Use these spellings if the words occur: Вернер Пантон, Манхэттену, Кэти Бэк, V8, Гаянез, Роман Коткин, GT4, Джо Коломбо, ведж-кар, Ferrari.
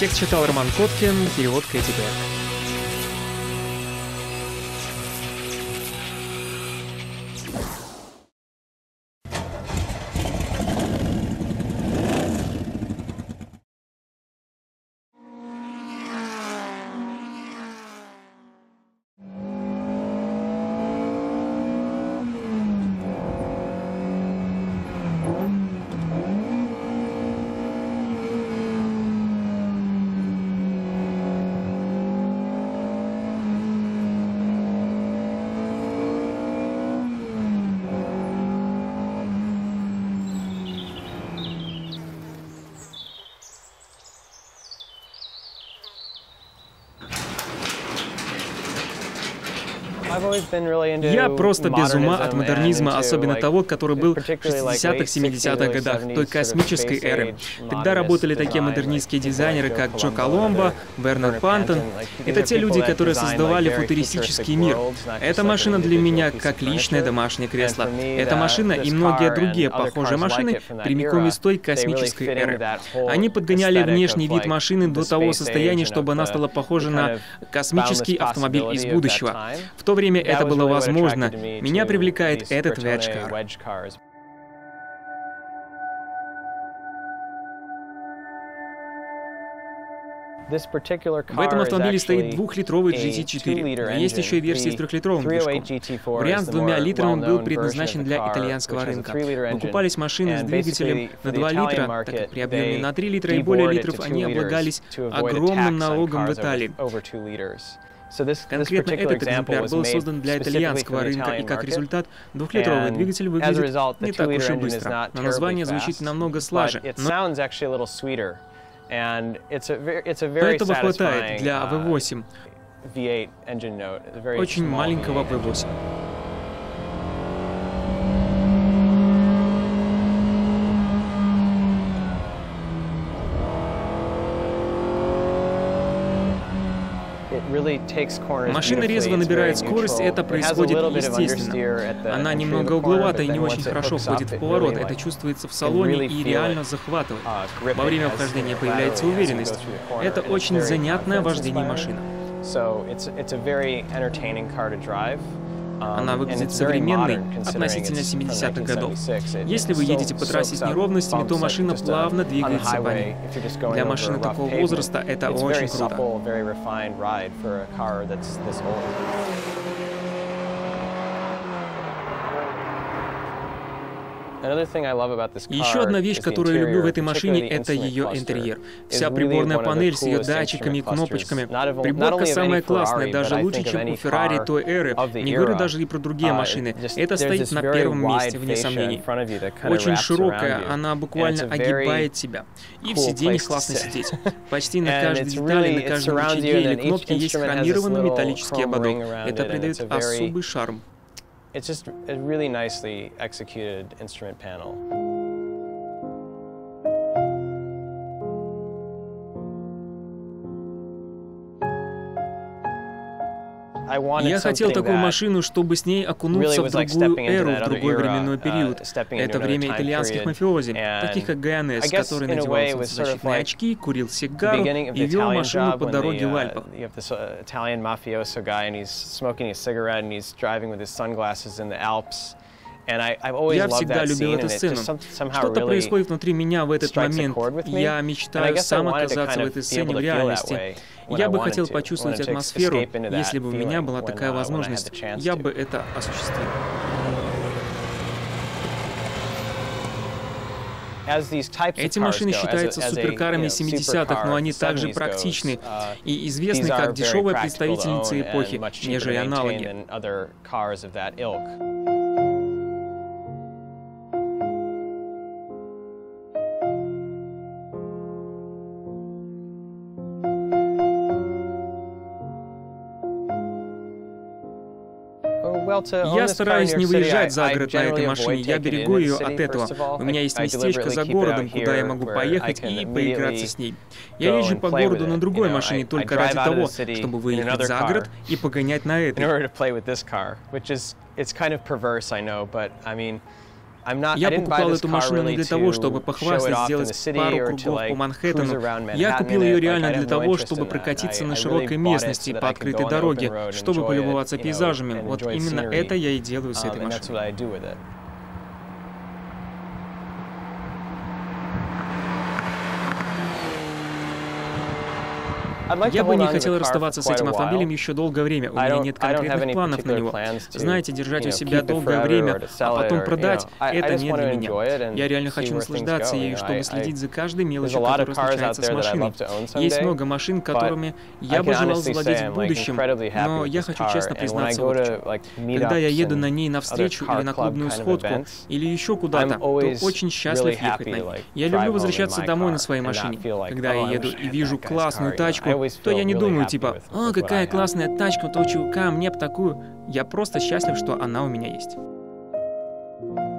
Текст читал Роман Коткин, перевод Кэти Бэк. Я просто без ума от модернизма, особенно того, который был в 60-х, 70-х годах, той космической эры. Тогда работали такие модернистские дизайнеры, как Джо Коломбо, Вернер Пантон. Это те люди, которые создавали футуристический мир. Эта машина для меня как личное домашнее кресло. Эта машина и многие другие похожие машины прямиком из той космической эры. Они подгоняли внешний вид машины до того состояния, чтобы она стала похожа на космический автомобиль из будущего. В то время это было возможно. Меня привлекает этот ведж-кар. В этом автомобиле стоит 2-литровый GT4. Есть еще и версия с 3-литровым движком. Вариант с 2 литрами был предназначен для итальянского рынка. Покупались машины с двигателем на 2 литра, так как при объеме на 3 литра и более литров они облагались огромным налогом в Италии. Конкретно этот экземпляр был создан для итальянского рынка, и как результат, 2-литровый двигатель выглядит не так уж и быстро, но название звучит намного слаже. Но этого хватает для V8, очень маленького V8. Машина резво набирает скорость, это происходит естественно. Она немного угловата и не очень хорошо входит в поворот. Это чувствуется в салоне и реально захватывает. Во время вхождения появляется уверенность. Это очень занятное вождение машины. Она выглядит современной относительно 70-х годов. Если вы едете по трассе с неровностями, то машина плавно двигается по ней. Для машины такого возраста это очень круто. Еще одна вещь, которую я люблю в этой машине, это ее интерьер. Вся приборная панель с ее датчиками и кнопочками. Приборка самая классная, даже лучше, чем у Ferrari той эры. Не говорю даже и про другие машины. Это стоит на первом месте, вне сомнений. Очень широкая, она буквально огибает тебя. И в сиденьях классно сидеть. Почти на каждой детали, на каждом рычаге или кнопке есть хромированный металлический ободок. Это придает особый шарм. It's just a really nicely executed instrument panel. Я хотел такую машину, чтобы с ней окунуться в другую эру, в другой временной период. Это время итальянских мафиози, таких как Гаянез, который надевал солнцезащитные очки, курил сигару и вел машину по дороге в Альпах. Я всегда любил эту сцену. Что-то происходит внутри меня в этот момент. Я мечтаю сам оказаться в этой сцене в реальности. Я бы хотел почувствовать атмосферу. Если бы у меня была такая возможность, я бы это осуществил. Эти машины считаются суперкарами 70-х, но они также практичны и известны как дешевые представительницы эпохи, нежели аналоги. Я стараюсь не выезжать за город на этой машине, я берегу ее от этого. У меня есть местечко за городом, куда я могу поехать и поиграться с ней. Я езжу по городу на другой машине только ради того, чтобы выехать за город и погонять на этой. Я покупал эту машину не для того, чтобы похвастаться, сделать пару кругов по Манхэттену. Я купил ее реально для того, чтобы прокатиться на широкой местности, по открытой дороге, чтобы полюбоваться пейзажами. Вот именно это я и делаю с этой машиной. Я бы не хотел расставаться с этим автомобилем еще долгое время. У меня нет конкретных планов на него. Знаете, держать у себя долгое время, а потом продать — это не для меня. Я реально хочу наслаждаться ею, чтобы следить за каждой мелочью, которая случается с машиной. Есть много машин, которыми я бы желал завладеть в будущем, но я хочу честно признаться вот в чем. Когда я еду на ней навстречу или на клубную сходку, или еще куда-то, то очень счастлив ехать на ней. Я люблю возвращаться домой на своей машине. Когда я еду и вижу классную тачку, то я не думаю, типа, «О, какая классная тачка, то чувака, мне б такую». Я просто счастлив, что она у меня есть.